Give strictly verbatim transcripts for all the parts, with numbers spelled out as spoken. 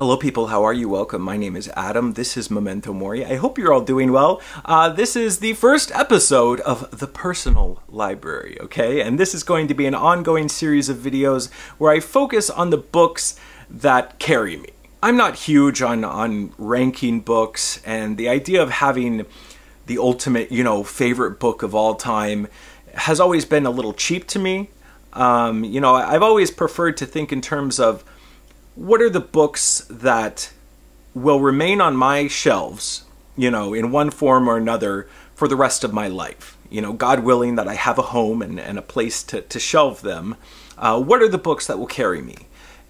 Hello people, how are you? Welcome. My name is Adam. This is Memento Mori. I hope you're all doing well. Uh, this is the first episode of The Personal Library, okay? And this is going to be an ongoing series of videos where I focus on the books that carry me. I'm not huge on, on ranking books, and the idea of having the ultimate, you know, favorite book of all time has always been a little cheap to me. Um, you know, I've always preferred to think in terms of what are the books that will remain on my shelves, you know, in one form or another for the rest of my life? You know, God willing that I have a home and, and a place to, to shelve them. Uh, what are the books that will carry me?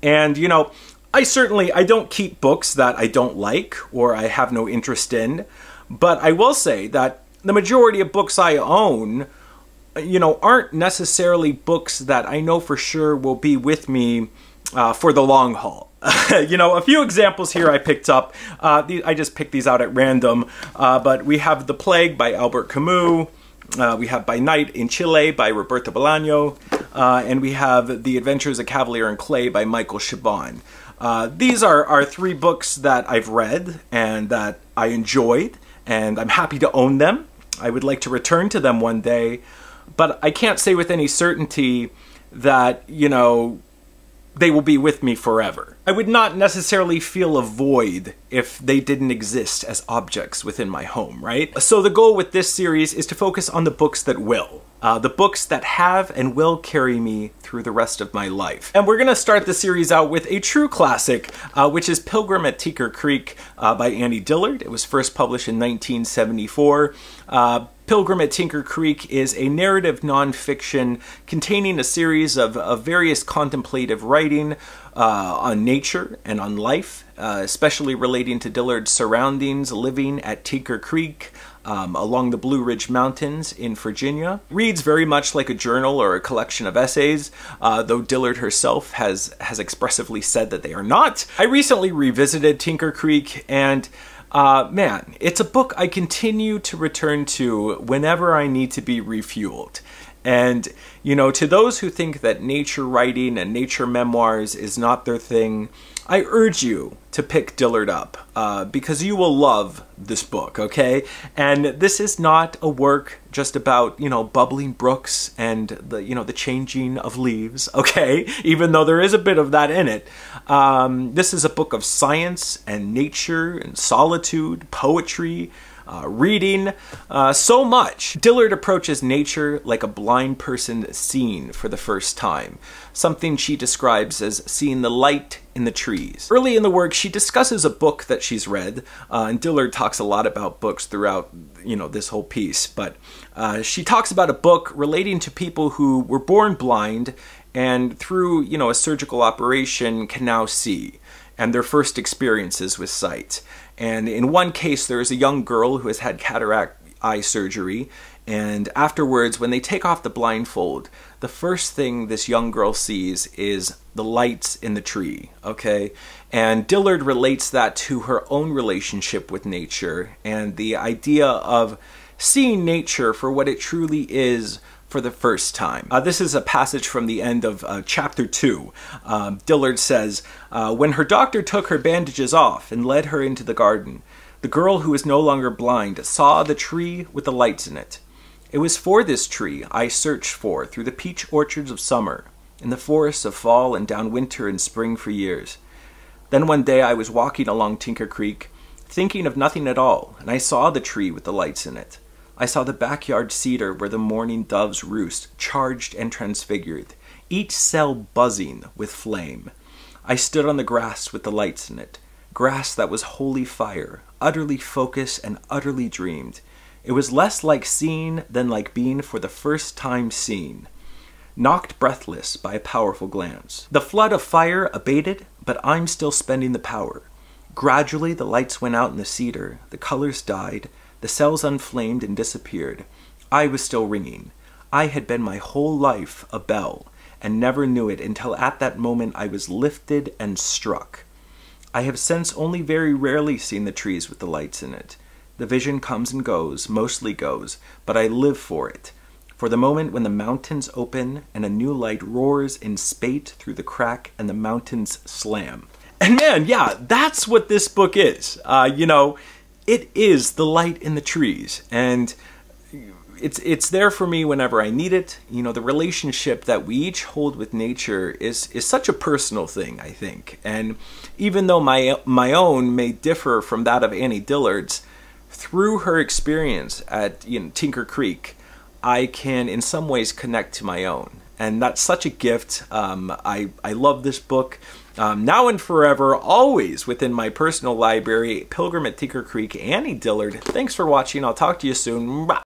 And, you know, I certainly, I don't keep books that I don't like or I have no interest in, but I will say that the majority of books I own, you know, aren't necessarily books that I know for sure will be with me Uh, for the long haul. You know, a few examples here I picked up. Uh, the, I just picked these out at random, uh, but we have The Plague by Albert Camus. Uh, we have By Night in Chile by Roberto Bolaño. Uh, and we have The Adventures of Cavalier and Clay by Michael Chabon. Uh, these are, are three books that I've read and that I enjoyed, and I'm happy to own them. I would like to return to them one day, but I can't say with any certainty that, you know, they will be with me forever. I would not necessarily feel a void if they didn't exist as objects within my home, right? So the goal with this series is to focus on the books that will. Uh, the books that have and will carry me through the rest of my life. And we're gonna start the series out with a true classic, uh, which is Pilgrim at Tinker Creek uh, by Annie Dillard. It was first published in nineteen seventy-four. Uh, Pilgrim at Tinker Creek is a narrative nonfiction containing a series of, of various contemplative writing uh, on nature and on life, uh, especially relating to Dillard's surroundings living at Tinker Creek, Um, along the Blue Ridge Mountains in Virginia. Reads very much like a journal or a collection of essays, uh, though Dillard herself has, has expressively said that they are not. I recently revisited Tinker Creek, and uh, man, it's a book I continue to return to whenever I need to be refueled. And, you know, to those who think that nature writing and nature memoirs is not their thing, I urge you to pick Dillard up uh, because you will love this book, okay? And this is not a work just about, you know, bubbling brooks and the, you know, the changing of leaves, okay? Even though there is a bit of that in it. Um, this is a book of science and nature and solitude, poetry, Uh, reading, uh, so much. Dillard approaches nature like a blind person seeing for the first time, something she describes as seeing the light in the trees. Early in the work, she discusses a book that she's read, uh, and Dillard talks a lot about books throughout, you know, this whole piece, but uh, she talks about a book relating to people who were born blind and through, you know, a surgical operation can now see, and their first experiences with sight. And in one case, there is a young girl who has had cataract eye surgery, and afterwards, when they take off the blindfold, the first thing this young girl sees is the lights in the tree, okay? And Dillard relates that to her own relationship with nature and the idea of seeing nature for what it truly is for the first time. Uh, this is a passage from the end of uh, chapter two. Um, Dillard says, uh, when her doctor took her bandages off and led her into the garden, the girl who is no longer blind saw the tree with the lights in it. It was for this tree I searched for through the peach orchards of summer, in the forests of fall and down winter and spring for years. Then one day I was walking along Tinker Creek, thinking of nothing at all, and I saw the tree with the lights in it. I saw the backyard cedar where the morning doves roost, charged and transfigured, each cell buzzing with flame. I stood on the grass with the lights in it, grass that was holy fire, utterly focused and utterly dreamed. It was less like seeing than like being for the first time seen, knocked breathless by a powerful glance. The flood of fire abated, but I'm still spending the power. Gradually the lights went out in the cedar, the colors died, the cells unflamed and disappeared. I was still ringing. I had been my whole life a bell, and never knew it until at that moment I was lifted and struck. I have since only very rarely seen the trees with the lights in it. The vision comes and goes, mostly goes, but I live for it. For the moment when the mountains open and a new light roars in spate through the crack and the mountains slam. And man, yeah, that's what this book is. Uh, you know, it is the light in the trees, and it's it's there for me whenever I need it. You know, the relationship that we each hold with nature is is such a personal thing, I think. And even though my my own may differ from that of Annie Dillard's, through her experience at you know, Tinker Creek, I can in some ways connect to my own. And that's such a gift. Um, I, I love this book. Um, now and forever, always within my personal library, Pilgrim at Tinker Creek, Annie Dillard. Thanks for watching. I'll talk to you soon. Bye.